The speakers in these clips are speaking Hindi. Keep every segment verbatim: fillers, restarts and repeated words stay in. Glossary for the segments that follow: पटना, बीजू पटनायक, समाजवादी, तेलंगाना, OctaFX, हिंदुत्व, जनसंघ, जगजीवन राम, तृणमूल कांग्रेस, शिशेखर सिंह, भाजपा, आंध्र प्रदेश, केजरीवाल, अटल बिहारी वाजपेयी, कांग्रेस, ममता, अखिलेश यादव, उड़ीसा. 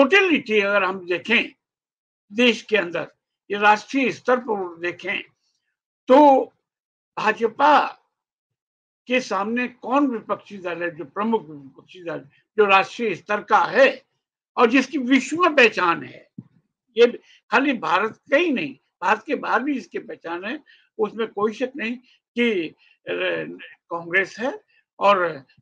टोटलिटी अगर हम देखें देश के अंदर, ये राष्ट्रीय स्तर पर देखें तो भाजपा के सामने कौन विपक्षी दल है जो प्रमुख विपक्षी दल जो राष्ट्रीय स्तर का है और जिसकी विश्व में पहचान है। ये खाली भारत का ही नहीं, भारत के बाहर भी इसकी पहचान है, उसमें कोई शक नहीं कि कांग्रेस है। और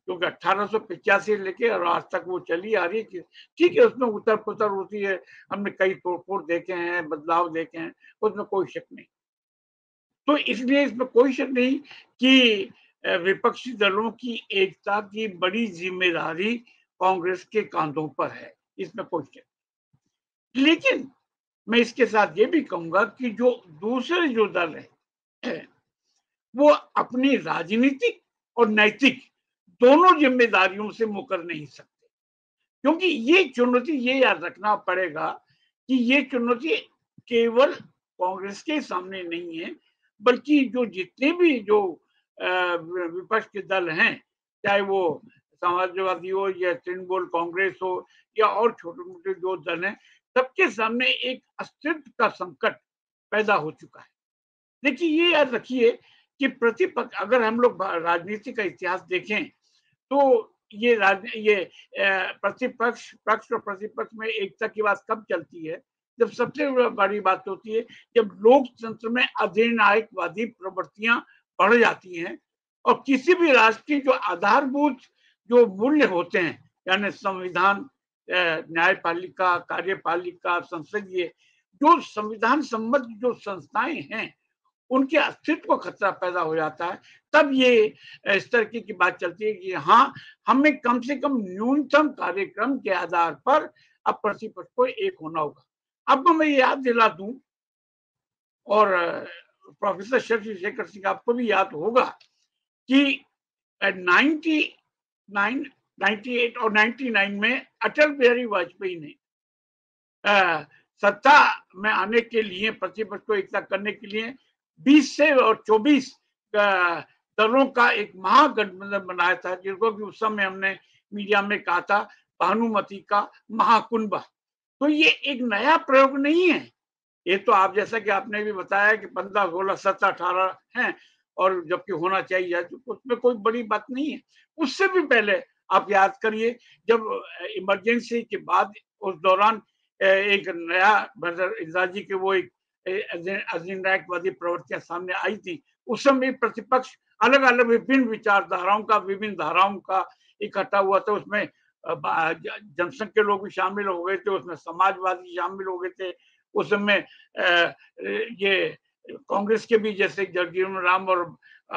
क्योंकि अट्ठारह सौ पिचासी लेके और आज तक वो चली आ रही है, ठीक है उसमें उतर पुतर होती है, हमने कई तोड़फोड़ देखे हैं, बदलाव देखे हैं, उसमें कोई शक नहीं। तो इसलिए इसमें कोई शक नहीं कि विपक्षी दलों की एकता की बड़ी जिम्मेदारी कांग्रेस के कांधों पर है, इसमें कोई शक नहीं। लेकिन मैं इसके साथ ये भी कहूंगा कि जो दूसरे जो दल है वो अपनी राजनीतिक और नैतिक दोनों जिम्मेदारियों से मुकर नहीं सकते, क्योंकि ये चुनौती, ये याद रखना पड़ेगा कि ये चुनौती केवल कांग्रेस के सामने नहीं है, बल्कि जो जितने भी जो विपक्ष के दल हैं, चाहे वो समाजवादी हो या तृणमूल कांग्रेस हो या और छोटे मोटे जो दल हैं, सबके सामने एक अस्तित्व का संकट पैदा हो चुका है। देखिए ये याद रखिए कि प्रतिपक्ष, अगर हम लोग राजनीति का इतिहास देखें तो ये राज ये प्रतिपक्ष पक्ष और प्रतिपक्ष में एकता की बात कब चलती है, जब सबसे बड़ी बात होती है जब लोकतंत्र में अधिनायकवादी प्रवृत्तियां बढ़ जाती हैं और किसी भी राष्ट्र की जो आधारभूत जो मूल्य होते हैं, यानी संविधान, न्यायपालिका, कार्यपालिका, संसदीय, जो संविधान सम्मत जो संस्थाएं हैं उनके अस्तित्व को खतरा पैदा हो जाता है, तब ये इस तरीके की बात चलती है कि हाँ हमें कम से कम न्यूनतम कार्यक्रम के आधार पर अब प्रतिपक्ष को एक होना होगा। अब मैं याद दिला दूं, और प्रोफेसर शिशेखर सिंह आपको भी याद होगा कि नाइनटी नाइन, नाइनटी एट और नाइनटी नाइन में अटल बिहारी वाजपेयी ने आ, सत्ता में आने के लिए प्रतिपक्ष को एकता करने के लिए बीस से और चौबीस दलों का एक महागठबंधन बनाया था, जिनको कि उस समय हमने मीडिया में कहा था भानुमति का महाकुंभा। तो ये एक नया प्रयोग नहीं है, ये तो आप जैसा कि आपने भी बताया कि पंद्रह सोलह सत्रह अठारह है और जबकि होना चाहिए, तो उसमें कोई बड़ी बात नहीं है। उससे भी पहले आप याद करिए जब इमरजेंसी के बाद उस दौरान एक नया इंदिराजी के वो एक अधिनायकवादी प्रवृत्तियां सामने आई थी, उस समय प्रतिपक्ष अलग अलग विभिन्न विचारधाराओं का विभिन्न धाराओं का इकट्ठा हुआ था, उसमें जनसंघ के लोग भी शामिल हो गए थे, उसमें समाजवादी शामिल हो गए थे, उस समय ये कांग्रेस के भी जैसे जगजीवन राम और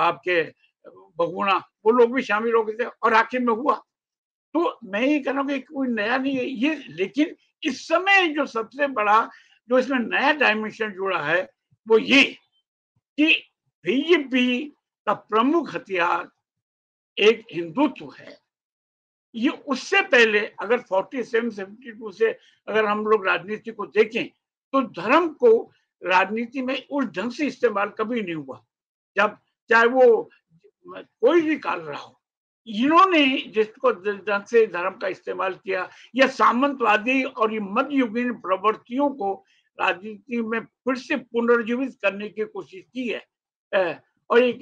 आपके भगुणा वो लोग भी शामिल हो गए थे और आखिर में हुआ। तो मैं ये कह रहा हूँ कि कोई नया नहीं है ये, लेकिन इस समय जो सबसे बड़ा जो इसमें नया डायमेंशन जुड़ा है वो ये कि बीजेपी का प्रमुख हथियार एक हिंदुत्व है। ये उससे पहले अगर सैंतालीस, बहत्तर से अगर हम लोग राजनीति को देखें तो धर्म को राजनीति में उस ढंग से इस्तेमाल कभी नहीं हुआ, जब चाहे वो कोई भी काल रहा हो। इन्होंने जिसको ढंग से धर्म का इस्तेमाल किया या सामंतवादी और ये मध्ययुगीन प्रवृत्तियों को राजनीति में फिर से पुनर्जीवित करने की कोशिश की है, और एक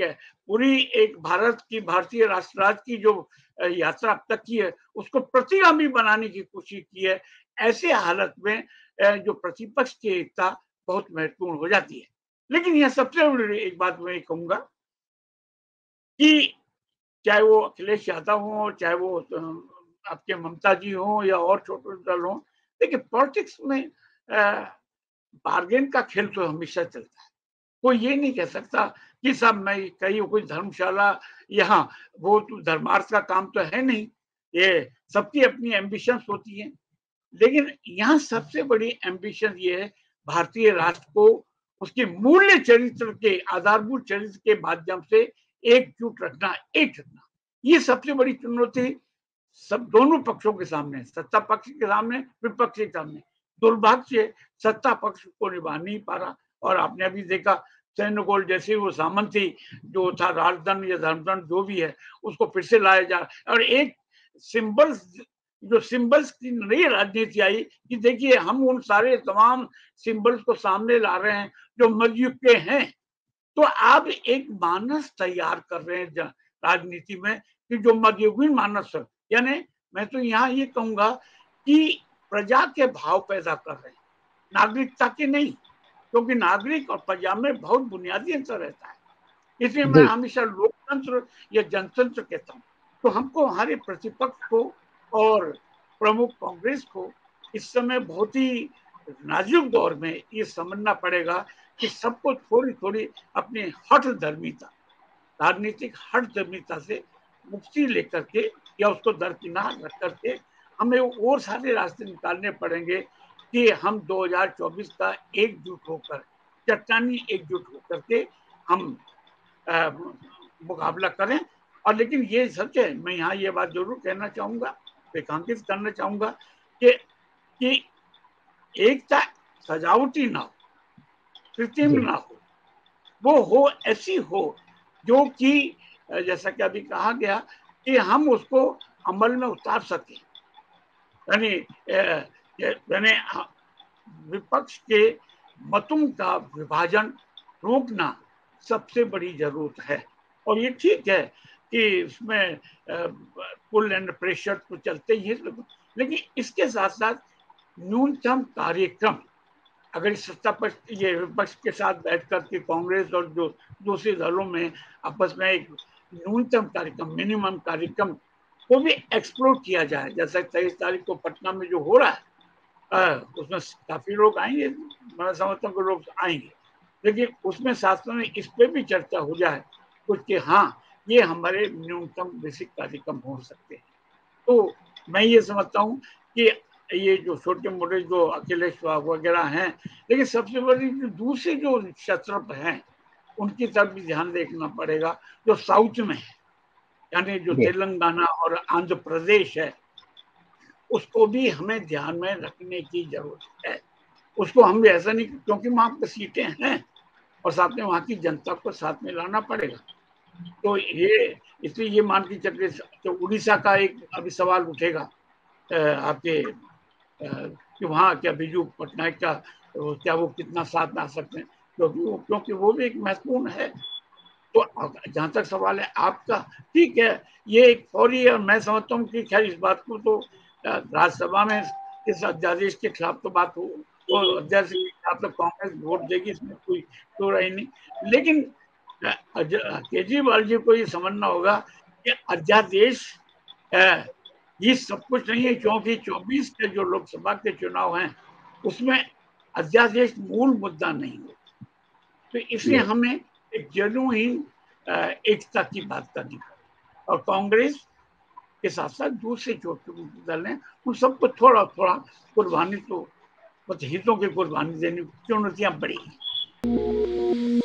पूरी एक भारत की भारतीय राष्ट्र राज्य की जो यात्रा अब तक की है उसको प्रतिगामी बनाने की कोशिश की है। ऐसे हालत में जो प्रतिपक्ष की एकता बहुत महत्वपूर्ण हो जाती है। लेकिन यह सबसे बड़ी एक बात मैं कहूंगा कि चाहे वो अखिलेश यादव हो, चाहे वो आपके ममता जी हो या और छोटे दल हो, देखिए पॉलिटिक्स में बार्गेन का खेल तो हमेशा चलता है। कोई ये नहीं कह सकता कि सब मैं कहीं कोई धर्मशाला यहाँ वो तो धर्मार्थ का काम तो है नहीं, ये सबकी अपनी एम्बिशंस होती हैं। लेकिन यहाँ सबसे बड़ी एम्बिशन ये है भारतीय राष्ट्र को उसके मूल्य चरित्र के आधारभूत चरित्र के माध्यम से एकजुट रखना, एक रखना, ये सबसे बड़ी चुनौती सब दोनों पक्षों के सामने, सत्ता पक्ष के सामने, विपक्ष के सामने। दुर्भाग्य सत्ता पक्ष को निभा नहीं पा रहा, और आपने अभी देखा सैन्यगोल जैसे वो सामंती जो था राजदंड या धर्मदंड जो भी है उसको फिर से लाया जा रहा है, और एक सिंबल जो सिंबल्स की नई राजनीति आई कि देखिए हम उन सारे तमाम सिंबल्स को सामने ला रहे हैं जो मध्ययुग के हैं। तो आप एक मानस तैयार कर रहे हैं राजनीति में कि जो मध्ययुगीन मानस है, यानी मैं तो यहाँ ये कहूंगा कि प्रजा के भाव पैदा कर रहे हैं, नागरिकता के नहीं, क्योंकि नागरिक और प्रजा में बहुत बुनियादी अंतर रहता है। इसलिए मैं हमेशा लोकतंत्र या जनतंत्र कहता हूँ। तो हमको हमारे प्रतिपक्ष को और प्रमुख कांग्रेस को इस समय बहुत ही नाजुक दौर में ये समझना पड़ेगा कि सबको थोड़ी थोड़ी अपने हठ धर्मिता, राजनीतिक हठ धर्मिता से मुक्ति लेकर के या उसको दरकिनार रख करके हमें और सारे रास्ते निकालने पड़ेंगे कि हम दो हज़ार चौबीस का एकजुट होकर, चट्टानी एकजुट होकर के हम आ, मुकाबला करें। और लेकिन ये सच है, मैं यहाँ ये बात जरूर कहना चाहूँगा, रेखांकित करना चाहूँगा कि कि एकता सजावटी ना हो, कृत्रिम ना हो, वो हो ऐसी हो जो कि जैसा कि अभी कहा गया कि हम उसको अमल में उतार सकें। यानी यानी विपक्ष के मतों का विभाजन रोकना सबसे बड़ी जरूरत है। और ये ठीक है कि इसमें पुल एंड प्रेशर तो चलते ही, लेकिन इसके साथ साथ न्यूनतम कार्यक्रम, अगर सत्ता पक्ष ये विपक्ष के साथ बैठकर के कांग्रेस और जो दूसरे दलों में आपस में एक न्यूनतम कार्यक्रम, मिनिमम कार्यक्रम को भी एक्सप्लोर किया जाए। जैसा तेईस तारीख को पटना में जो हो रहा है आ, उसमें काफी लोग आएंगे, मैं समझता हूँ लोग आएंगे, लेकिन उसमें साथ में इस पर भी चर्चा हो जाए कुछ कि हाँ ये हमारे न्यूनतम बेसिक कार्यक्रम हो सकते हैं। तो मैं ये समझता हूँ कि ये जो छोटे मोटे जो अखिलेश वगैरह हैं, लेकिन सबसे बड़ी जो दूसरे जो शत्रप हैं उनकी तरफ भी ध्यान देखना पड़ेगा जो साउथ में है, यानी जो तेलंगाना और आंध्र प्रदेश है, उसको भी हमें ध्यान में रखने की जरूरत है। उसको हम भी ऐसा नहीं, क्योंकि वहाँ पर सीटें हैं और साथ में वहाँ की जनता को साथ में लाना पड़ेगा। तो ये इसलिए ये मान के चलिए, तो उड़ीसा का एक अभी सवाल उठेगा आपके कि वहाँ क्या बीजू पटनायक का क्या वो कितना साथ ना सकते हैं, क्योंकि वो क्योंकि वो भी एक महत्वपूर्ण है। तो जहाँ तक सवाल है आपका, ठीक है, ये एक फौरी, और मैं समझता हूँ कि खैर इस बात को तो राज्यसभा में इस अध्यादेश के खिलाफ तो बात हो, तो अध्यादेश के खिलाफ तो कांग्रेस वोट देगी, इसमें कोई तो रही नहीं। लेकिन केजरीवाल जी को ये समझना होगा कि अध्यादेश ये सब कुछ नहीं है, क्योंकि चौबीस के जो लोकसभा के चुनाव हैं उसमें अध्यादेश मूल मुद्दा नहीं है। तो इसलिए हमें एक जरूर एकता की बात करनी पड़ेगी, और कांग्रेस के साथ साथ दूसरे छोटे दल हैं उन सबको थोड़ा थोड़ा कुर्बानी, तो हितों की कुर्बानी देने की चुनौतियाँ बढ़ी।